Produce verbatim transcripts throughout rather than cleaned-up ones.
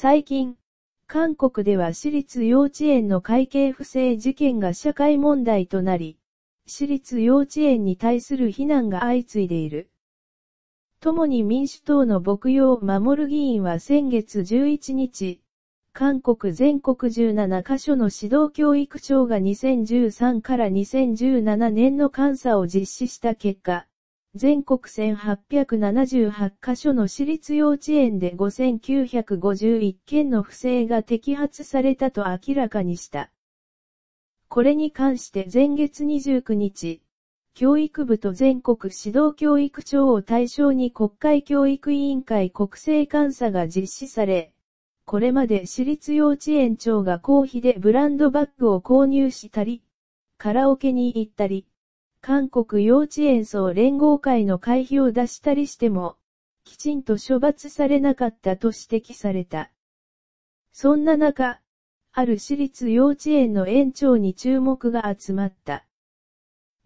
最近、韓国では私立幼稚園の会計不正事件が社会問題となり、私立幼稚園に対する非難が相次いでいる。共に民主党の朴楊守議員は先月じゅういちにち、韓国全国じゅうななかしょの指導教育庁がにせんじゅうさんからにせんじゅうななねんの監査を実施した結果、全国せんはっぴゃくななじゅうはちかしょの私立幼稚園でごせんきゅうひゃくごじゅういっけんの不正が摘発されたと明らかにした。これに関して前月にじゅうくにち、教育部と全国指導教育庁を対象に国会教育委員会国政監査が実施され、これまで私立幼稚園長が公費でブランドバッグを購入したり、カラオケに行ったり、韓国幼稚園総連合会の会費を出したりしても、きちんと処罰されなかったと指摘された。そんな中、ある私立幼稚園の園長に注目が集まった。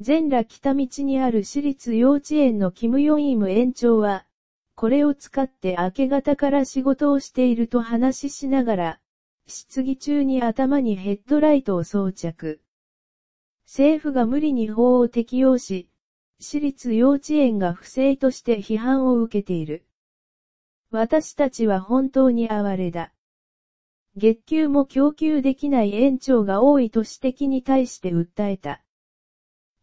全羅北道にある私立幼稚園のキム・ヨンイム園長は、これを使って明け方から仕事をしていると話ししながら、質疑中に頭にヘッドライトを装着。政府が無理に法を適用し、私立幼稚園が不正として批判を受けている。私たちは本当に哀れだ。月給も供給できない園長が多いと指摘に対して訴えた。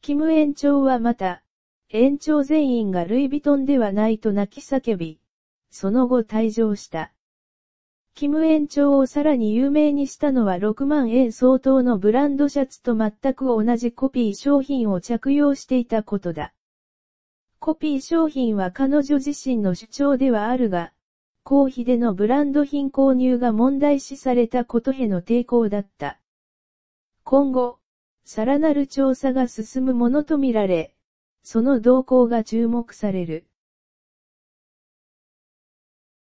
キム園長はまた、園長全員がルイ・ヴィトンではないと泣き叫び、その後退場した。キム園長をさらに有名にしたのはろくまんえん相当のブランドシャツと全く同じコピー商品を着用していたことだ。コピー商品は彼女自身の主張ではあるが、公費でのブランド品購入が問題視されたことへの抵抗だった。今後、さらなる調査が進むものとみられ、その動向が注目される。